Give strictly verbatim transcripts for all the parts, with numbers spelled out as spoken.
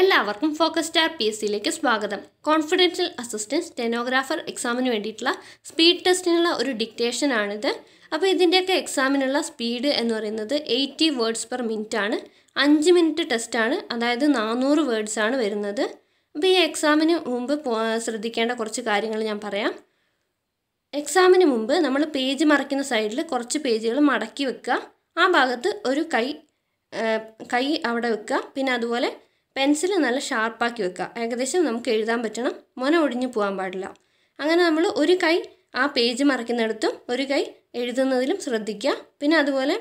എല്ലാവർക്കും focus star പിഎസ്സിയിലേക്ക് സ്വാഗതം. Confidential assistant stenographer എക്സാമിന് വേണ്ടിയിട്ടുള്ള സ്പീഡ് ടെസ്റ്റിനുള്ള ഒരു ഡിക്റ്റേഷൻ ആണിത്. അപ്പോൾ ഇതിൻ്റെയൊക്കെ എക്സാമിനുള്ള സ്പീഡ് എന്ന് പറയുന്നത് എയ്റ്റി വേർഡ്സ് പെർ മിനിറ്റ് ആണ്. അഞ്ച് മിനിറ്റ് ടെസ്റ്റാണ്, അതായത് നാനൂറ് വേർഡ്സ് ആണ് വരുന്നത്. അപ്പോൾ ഈ എക്സാമിന് മുമ്പ് ശ്രദ്ധിക്കേണ്ട കുറച്ച് കാര്യങ്ങൾ ഞാൻ പറയാം. എക്സാമിന് മുമ്പ് നമ്മൾ പേജ് മറയ്ക്കുന്ന സൈഡിൽ കുറച്ച് പേജുകൾ മടക്കി വെക്കുക. ആ ഭാഗത്ത് ഒരു കൈ കൈ അവിടെ വെക്കുക. പിന്നെ അതുപോലെ പെൻസിൽ നല്ല ഷാർപ്പാക്കി വെക്കുക. ഏകദേശം നമുക്ക് എഴുതാൻ പറ്റണം, മുന ഒടിഞ്ഞു പോകാൻ പാടില്ല. അങ്ങനെ നമ്മൾ ഒരു കൈ ആ പേജ് മറയ്ക്കുന്നിടത്തും ഒരു കൈ എഴുതുന്നതിലും ശ്രദ്ധിക്കുക. പിന്നെ അതുപോലെ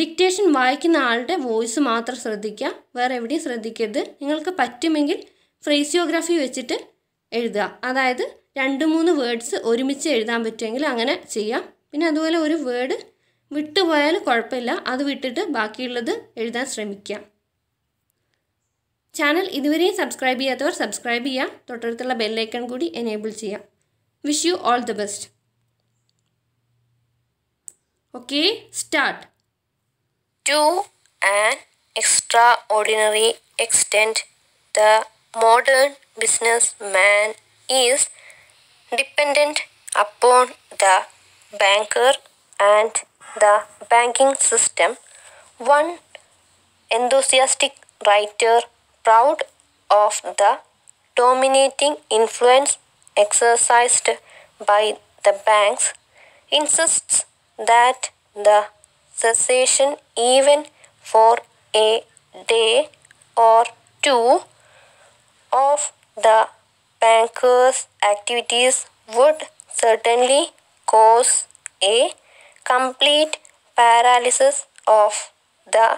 ഡിക്റ്റേഷൻ വായിക്കുന്ന ആളുടെ വോയിസ് മാത്രം ശ്രദ്ധിക്കുക, വേറെ എവിടെയും ശ്രദ്ധിക്കരുത്. നിങ്ങൾക്ക് പറ്റുമെങ്കിൽ ഫ്രേസിയോഗ്രാഫി വെച്ചിട്ട് എഴുതുക, അതായത് രണ്ട് മൂന്ന് വേർഡ്സ് ഒരുമിച്ച് എഴുതാൻ പറ്റുമെങ്കിൽ അങ്ങനെ ചെയ്യാം. പിന്നെ അതുപോലെ ഒരു വേർഡ് വിട്ടുപോയാൽ കുഴപ്പമില്ല, അത് വിട്ടിട്ട് ബാക്കിയുള്ളത് എഴുതാൻ ശ്രമിക്കുക. ചാനൽ ഇതുവരെയും സബ്സ്ക്രൈബ് ചെയ്യാത്തവർ സബ്സ്ക്രൈബ് ചെയ്യുക. തൊട്ടടുത്തുള്ള ബെല്ലൈക്കൺ കൂടി എനേബിൾ ചെയ്യാം. Wish you all the best. Okay, start. To an extraordinary extent the modern businessman is dependent upon the banker and the banking system. One enthusiastic writer proud of the dominating influence exercised by the banks, insists that the cessation, even for a day or two, of the bankers' activities would certainly cause a complete paralysis of the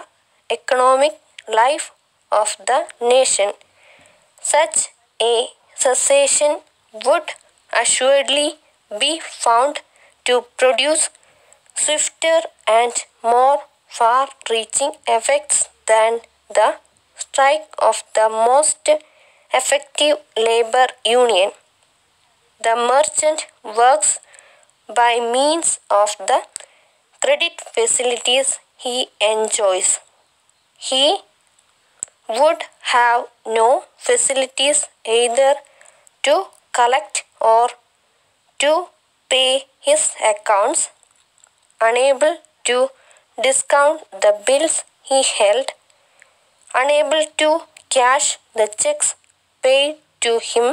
economic life of the nation. Such a cessation would assuredly be found to produce swifter and more far-reaching effects than the strike of the most effective labor union, the merchant works, by means of the credit facilities he enjoys. He would have no facilities either to collect or to pay his accounts. Unable to discount the bills he held, unable to cash the checks paid to him,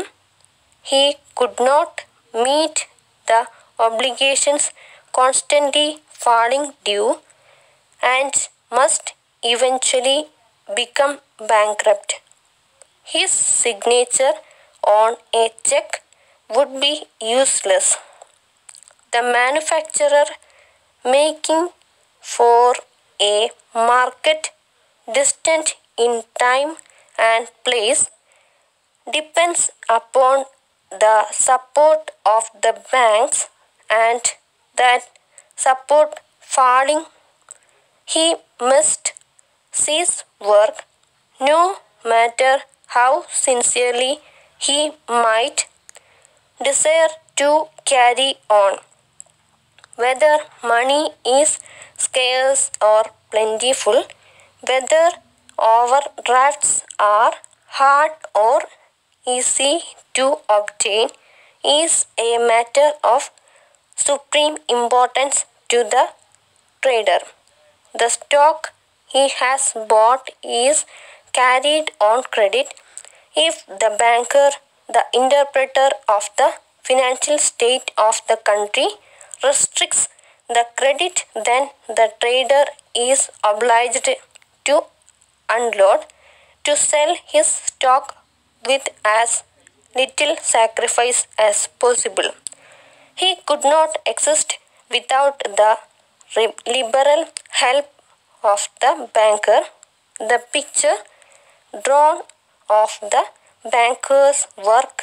he could not meet the obligations constantly falling due, and must eventually become bankrupt. His signature on a check would be useless. The manufacturer making for a market distant in time and place depends upon the support of the banks, and that support falling, he must cease work, no matter how sincerely he might desire to carry on. Whether money is scarce or plentiful, whether overdrafts are hard or easy to obtain, is a matter of supreme importance to the trader. The stock he has bought is carried on credit. If the banker, the interpreter of the financial state of the country, restricts the credit, then the trader is obliged to unload, to sell his stock with as little sacrifice as possible. He could not exist without the liberal help of the banker. The picture drawn of the banker's work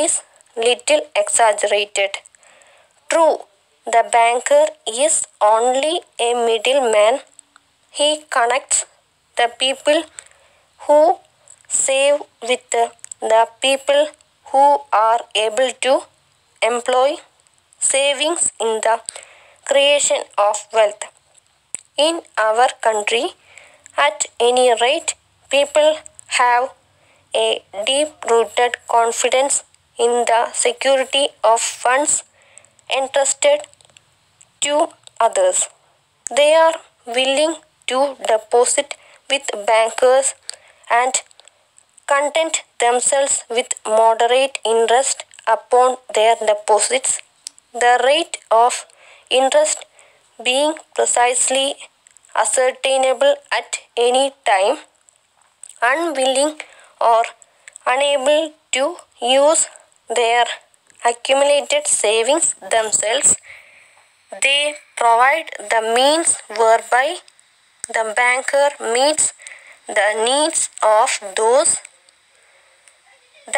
is little exaggerated. True, the banker is only a middleman. He connects the people who save with the people who are able to employ savings in the creation of wealth. In our country, at any rate, people have a deep-rooted confidence in the security of funds entrusted to others. They are willing to deposit with bankers and content themselves with moderate interest upon their deposits, the rate of interest being precisely ascertainable at any time. Unwilling or unable to use their accumulated savings themselves, they provide the means whereby the banker meets the needs of those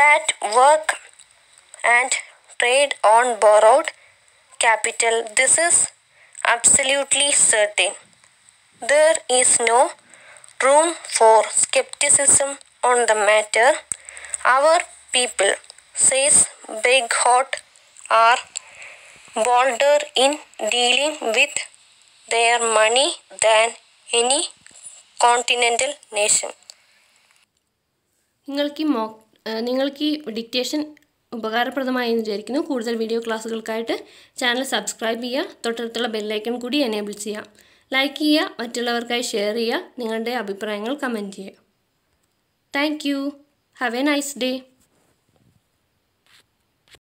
that work and trade on borrowed capital. This is absolutely certain. There is no room for skepticism on the matter. Our people, says Bighot, are bolder in dealing with their money than any continental nation. നിങ്ങൾക്ക് mock നിങ്ങൾക്ക് ഈ dictation ഉപകാരപ്രദമായി എന്ന് വിചാരിക്കുന്നു. കൂടുതൽ video ക്ലാസ്സുകൾക്കായിട്ട് channel subscribe ചെയ്യുക. തൊട്ടടുത്തുള്ള bell icon കൂടി enable ചെയ്യുക. ലൈക്ക് ചെയ്യുക, മറ്റുള്ളവർക്കായി ഷെയർ ചെയ്യുക, നിങ്ങളുടെ അഭിപ്രായങ്ങൾ കമൻറ്റ് ചെയ്യുക. Thank you. Have a nice day.